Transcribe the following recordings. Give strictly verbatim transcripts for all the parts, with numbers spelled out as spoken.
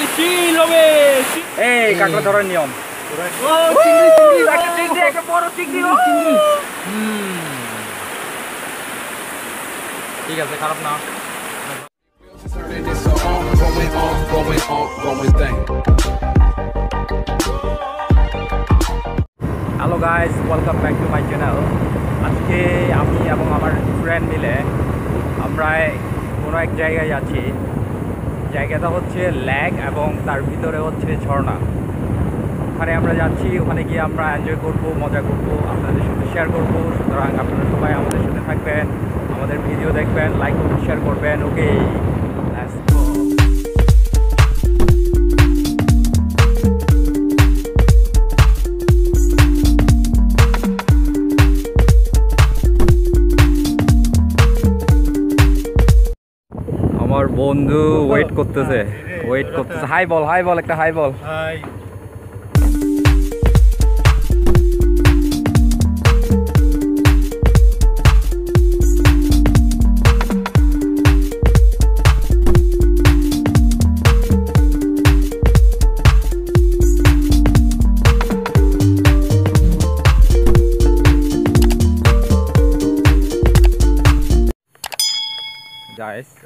Ali, sí, lo ves. Sí. Hey, kakla thora niyom. Oh, tingli, tingli, like a tingli, like a boro tingli, tingli. Hmm. ठीक है, खराब ना. Going on, going on, going thing. Hello guys, welcome back to my channel. আজকে আমি এবং আমার friend মিলে আমরা কোন এক জায়গায় যাচ্ছি। জায়গাটা হচ্ছে লেক এবং তার ভিতরে হচ্ছে ঝর্ণা। ওখানে আমরা যাচ্ছি, ওখানে গিয়ে আমরা এনজয় করব, মজা করব, আপনাদের সাথে শেয়ার করব। সুতরাং আপনারা সবাই আমাদের সাথে থাকবেন, আমাদের ভিডিও দেখবেন, লাইক করবেন, শেয়ার করবেন। Okay, let's go. আমার বন্ধু ওয়েট করতেছে, ওয়েট করতেছে। হাই বল, হাই বল, একটা হাই বল। হাই।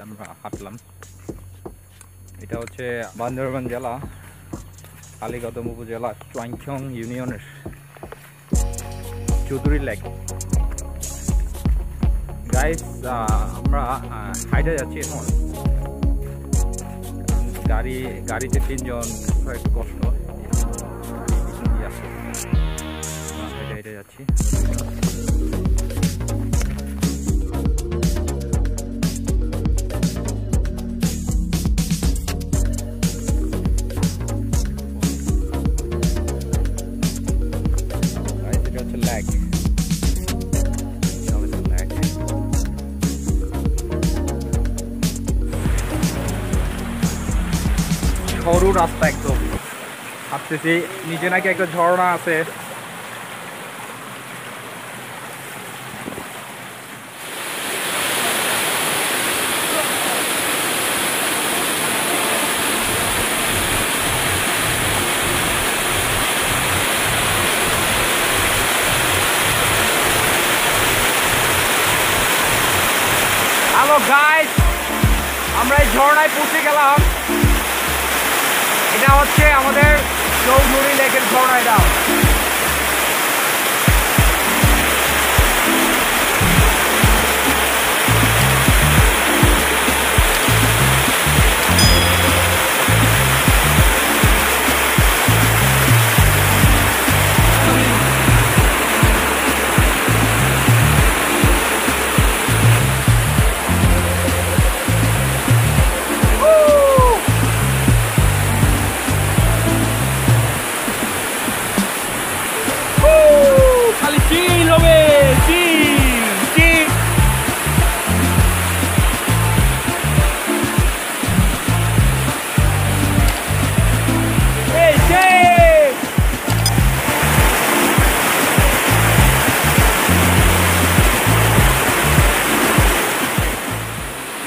আমরা হাঁটলাম, এটা হচ্ছে বান্দরবান জেলা, কালিকদম উপজেলা, চুয়াংছং ইউনিয়নের চৌধুরী লেক। গাইস আমরা হাইটে যাচ্ছি এখন, গাড়ি গাড়িতে তিনজন একটু কষ্ট, হাইটে যাচ্ছি। সরু রাস্তা একদম, ভাবতেছি নিজে নাকি একটা ঝর্ণা আছে। হ্যালো গাইস, আমরা এই ঝর্ণায় পৌঁছে গেলাম। এটা হচ্ছে আমাদের চৌধুরী লেকের ঝর্ণা। এটা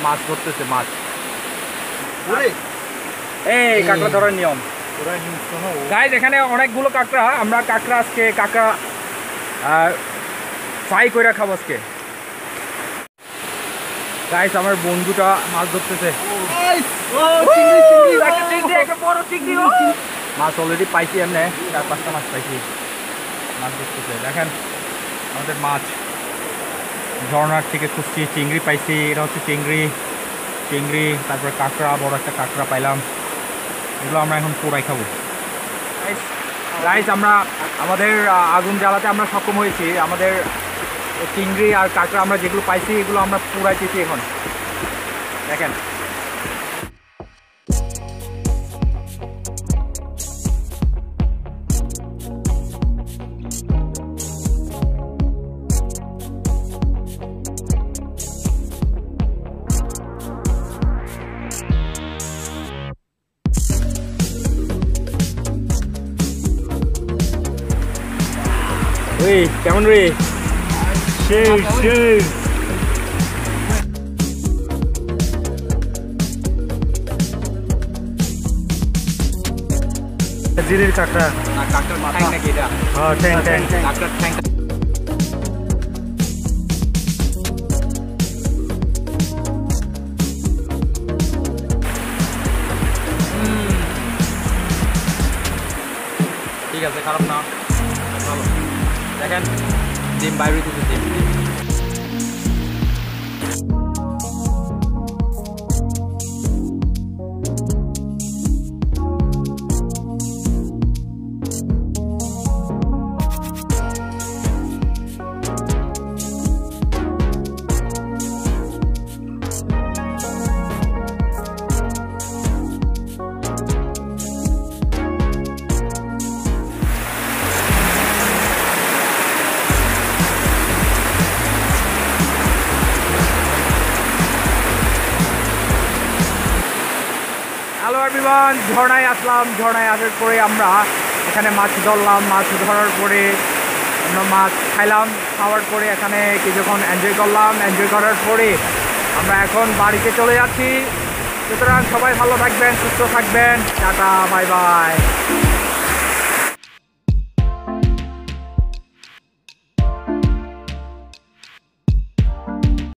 মাছ ধরতেছে, মাছ। এই কাঁকড়া ধরার নিয়ম। গাইস এখানে অনেকগুলো কাঁকড়া, আমরা কাঁকড়া আজকে কাঁকড়া ফ্রাই করে খাবো আজকে। গাইস আমার বন্ধুটা মাছ ধরতেছে, মাছ অলরেডি পাইছি, এমনি চার পাঁচটা মাছ পাইছি। মাছ ধরতেছে, দেখেন আমাদের মাছ। ঝর্ণার থেকে খুঁজছি, চিংড়ি পাইছি, এটা হচ্ছে চিংড়ি চিংড়ি তারপরে কাঁকড়া, বড় একটা কাঁকড়া পাইলাম। এগুলো আমরা এখন পোড়াই খাবো। গাইস আমরা আমাদের আগুন জ্বালাতে আমরা সক্ষম হয়েছি। আমাদের চিংড়ি আর কাঁকড়া আমরা যেগুলো পাইছি এগুলো আমরা পোড়াইতেছি এখন, দেখেন। ওই কেমন রে, সেই সেই Jirir Kakra. Kakra Matang Nakeda. Oh, tank, tank. Kakra tank. ঠিক আছে খারাপ না ভালো দেখেন ডিম বাইরে থেকে ডিম Hello everyone, Jhornai Aslam, Jhornai Asher Kore Amra. Ekhane mach dhollam, mach dhorar pore, amra mach khailam, khawar pore ekhane kichukhon enjoy korlam, enjoy korar pore. Amra ekhon barite chole jacchi. Sutrang shobai bhalo thakben, susto thakben. Tata, bye bye.